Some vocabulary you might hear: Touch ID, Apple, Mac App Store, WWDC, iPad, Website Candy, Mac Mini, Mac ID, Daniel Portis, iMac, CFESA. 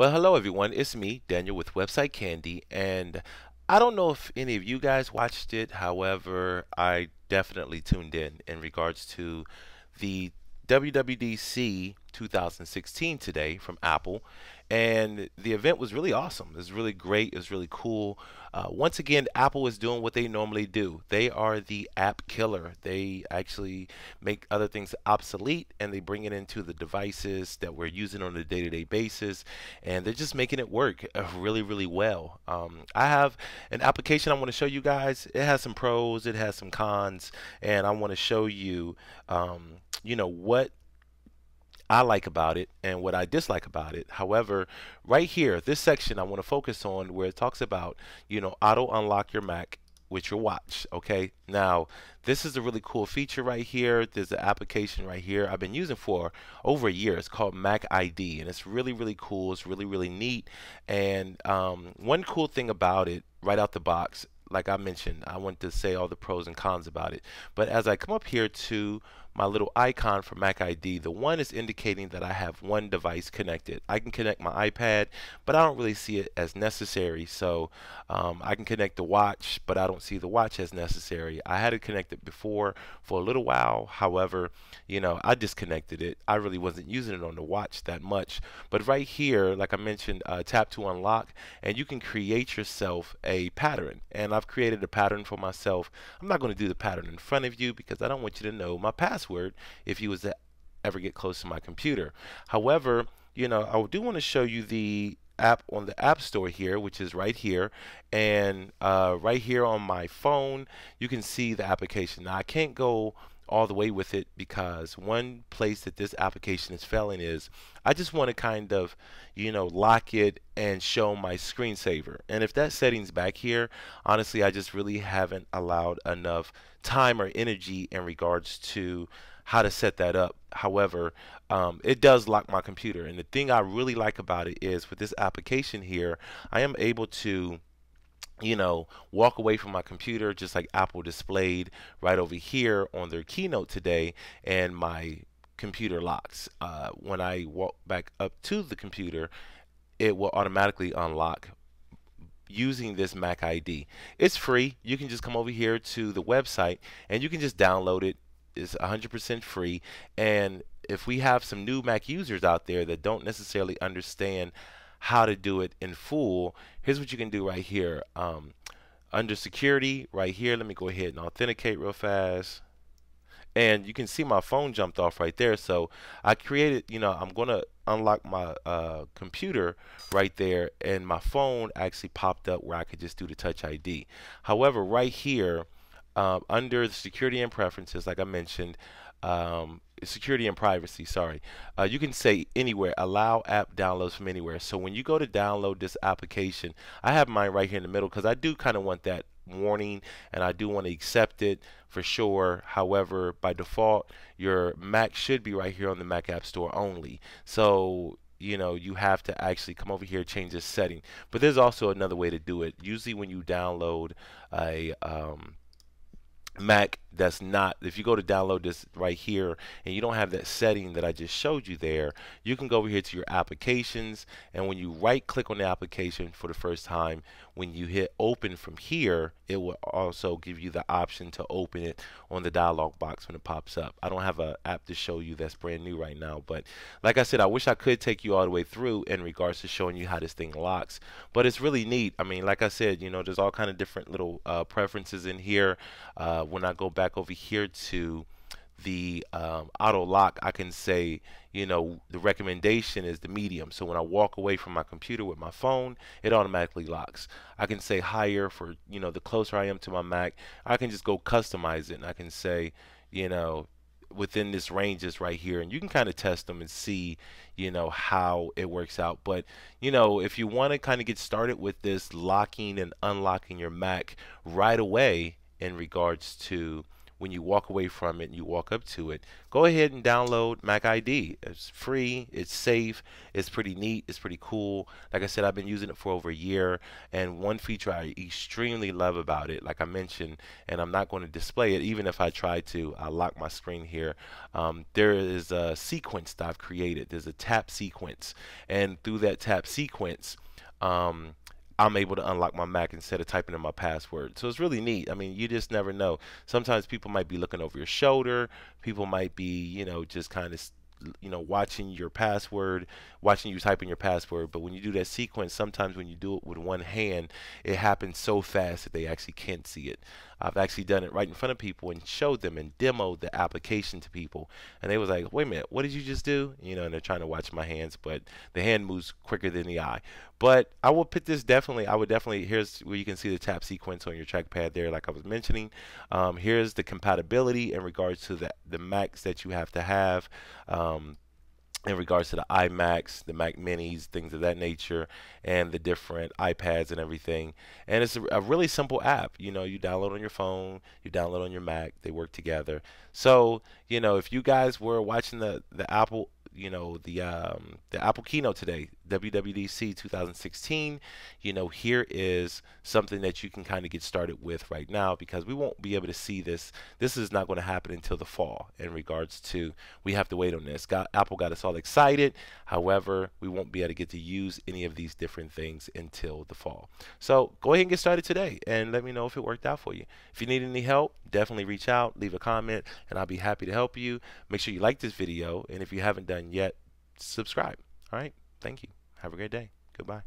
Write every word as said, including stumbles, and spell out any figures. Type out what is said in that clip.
Well, hello everyone, it's me, Daniel, with Website Candy, and I don't know if any of you guys watched it. However, I definitely tuned in in regards to the W W D C two thousand sixteen today from Apple, and the event was really awesome. It was really great. It was really cool. Uh, once again, Apple is doing what they normally do. They are the app killer. They actually make other things obsolete, and they bring it into the devices that we're using on a day-to-day basis, and they're just making it work really, really well. Um, I have an application I want to show you guys. It has some pros, it has some cons, and I want to show you, um, you know, what I like about it and what I dislike about it. However, right here, this section I want to focus on where it talks about, you know, auto unlock your Mac with your watch. Okay, now this is a really cool feature right here. There's an application right here I've been using for over a year. It's called Mac I D, and it's really, really cool. It's really, really neat. And um, one cool thing about it right out the box, like I mentioned, I want to say all the pros and cons about it. But as I come up here to my little icon for Mac I D, the one is indicating that I have one device connected. I can connect my iPad, but I don't really see it as necessary. So um, I can connect the watch, but I don't see the watch as necessary. I had it connected before for a little while. However, you know, I disconnected it. I really wasn't using it on the watch that much. But right here, like I mentioned, uh, tap to unlock, and you can create yourself a pattern. And I've created a pattern for myself. I'm not going to do the pattern in front of you because I don't want you to know my password if you was to ever get close to my computer. However, you know, I do want to show you the app on the App Store here, which is right here, and uh, right here on my phone you can see the application. Now I can't go all the way with it because one place that this application is failing is I just want to kind of, you know, lock it and show my screensaver. And if that setting's back here, honestly, I just really haven't allowed enough time or energy in regards to how to set that up. However, um, it does lock my computer. And the thing I really like about it is with this application here, I am able to, you know, walk away from my computer just like Apple displayed right over here on their keynote today, and my computer locks. Uh, when I walk back up to the computer, it will automatically unlock using this Mac I D. It's free. You can just come over here to the website and you can just download it. It's one hundred percent free. And if we have some new Mac users out there that don't necessarily understand how to do it in full, here's what you can do right here. Um, under security right here, let me go ahead and authenticate real fast, and you can see my phone jumped off right there. So I created, you know, I'm gonna unlock my uh, computer right there, and my phone actually popped up where I could just do the Touch I D. However, right here uh, under the security and preferences, like I mentioned, um, security and privacy, sorry, uh, you can say anywhere, allow app downloads from anywhere. So when you go to download this application, I have mine right here in the middle because I do kind of want that warning and I do want to accept it for sure. However, by default, your Mac should be right here on the Mac App Store only. So, you know, you have to actually come over here, change this setting. But there's also another way to do it. Usually when you download a um, Mac, that's not, if you go to download this right here and you don't have that setting that I just showed you there, you can go over here to your applications, and when you right click on the application for the first time, when you hit open from here, it will also give you the option to open it on the dialog box when it pops up. I don't have an app to show you that's brand new right now, but like I said, I wish I could take you all the way through in regards to showing you how this thing locks, but it's really neat. I mean, like I said, you know, there's all kind of different little uh, preferences in here. Uh, when I go back back over here to the um, auto lock, I can say, you know, the recommendation is the medium. So when I walk away from my computer with my phone, it automatically locks. I can say higher for, you know, the closer I am to my Mac. I can just go customize it, and I can say, you know, within this range is right here, and you can kind of test them and see, you know, how it works out. But, you know, if you want to kind of get started with this locking and unlocking your Mac right away in regards to when you walk away from it and you walk up to it, go ahead and download Mac I D. It's free, it's safe, it's pretty neat, it's pretty cool. Like I said, I've been using it for over a year, and one feature I extremely love about it, like I mentioned, and I'm not going to display it even if I try to, I lock my screen here. Um, there is a sequence that I've created. There's a tap sequence, and through that tap sequence, um, I'm able to unlock my Mac instead of typing in my password. So it's really neat. I mean, you just never know. Sometimes people might be looking over your shoulder. People might be, you know, just kind of, you know, watching your password, watching you type in your password. But when you do that sequence, sometimes when you do it with one hand, it happens so fast that they actually can't see it. I've actually done it right in front of people and showed them and demoed the application to people, and they was like, wait a minute, what did you just do? You know, and they're trying to watch my hands, but the hand moves quicker than the eye. But I will put this definitely, I would definitely, here's where you can see the tap sequence on your trackpad there, like I was mentioning. Um, here's the compatibility in regards to the, the Macs that you have to have. Um, in regards to the iMacs, the Mac Minis, things of that nature, and the different iPads and everything. And it's a, a really simple app. You know, you download on your phone, you download on your Mac, they work together. So, you know, if you guys were watching the, the Apple, you know, the, um, the Apple keynote today, W W D C two thousand sixteen, you know, here is something that you can kind of get started with right now, because we won't be able to see this. This is not going to happen until the fall in regards to, we have to wait on this. Got, Apple got us all excited. However, we won't be able to get to use any of these different things until the fall. So go ahead and get started today and let me know if it worked out for you. If you need any help, definitely reach out, leave a comment, and I'll be happy to help you. Make sure you like this video, and if you haven't done yet, subscribe. All right. Thank you. Have a great day. Goodbye.